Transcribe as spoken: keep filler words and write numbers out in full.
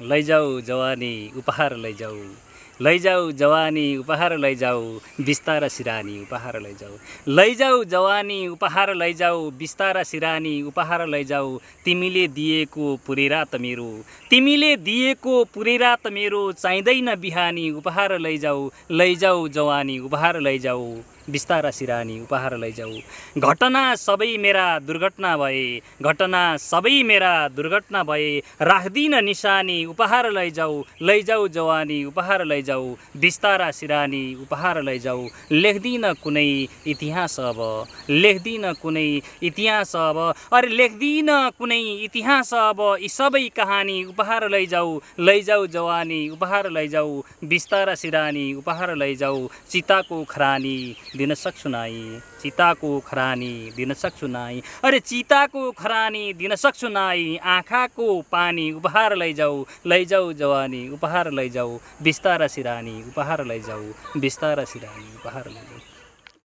लैजाऊ जवानी उपहार लैजाऊ, लैजाऊ जवानी उपहार लैजाऊ, बिस्तारा सिरानी उपहार लैजाऊ। लैजाऊ जवानी उपहार लैजाऊ, बिस्तारा सिरानी उपहार लैजाऊ, तिमीले दिएको पुरै रात मेरो, तिमीले दिएको पुरै रात मेरो, चाहिँदैन बिहानी उपहार लैजाऊ। लैजाऊ जवानी उपहार लैजाऊ, बिस्तारा सिरानी उपहार लैजाऊ। घटना सबै मेरा दुर्घटना भए, घटना सबै मेरा दुर्घटना भए, राख्दिन निशानी उपहार लैजाऊ। लैजाऊ जवानी उपहार लैजाऊ, बिस्तारा सिरानी उपहार लैजाऊ। लेख्दिन कुनै इतिहास अब, लेख्दिन कुनै इतिहास अब, अरे लेख्दिन कुनै इतिहास अब, यी सबै कहानी उपहार लैजाऊ। लैजाऊ जवानी उपहार लैजाऊ, बिस्तारा सिरानी उपहार लैजाऊ। चिताको खरानी दिन सक्छु नाई, चिताको खरानी दिन सक्छु नाई, अरे चिताको खरानी दिन सक्छु नाई, आँखाको पानी उपहार लैजाऊ। लैजाऊ जवानी उपहार लैजाऊ, बिस्तारा सिरानी उपहार लैजाऊ, बिस्तारा सिरानी उपहार लैजाऊ।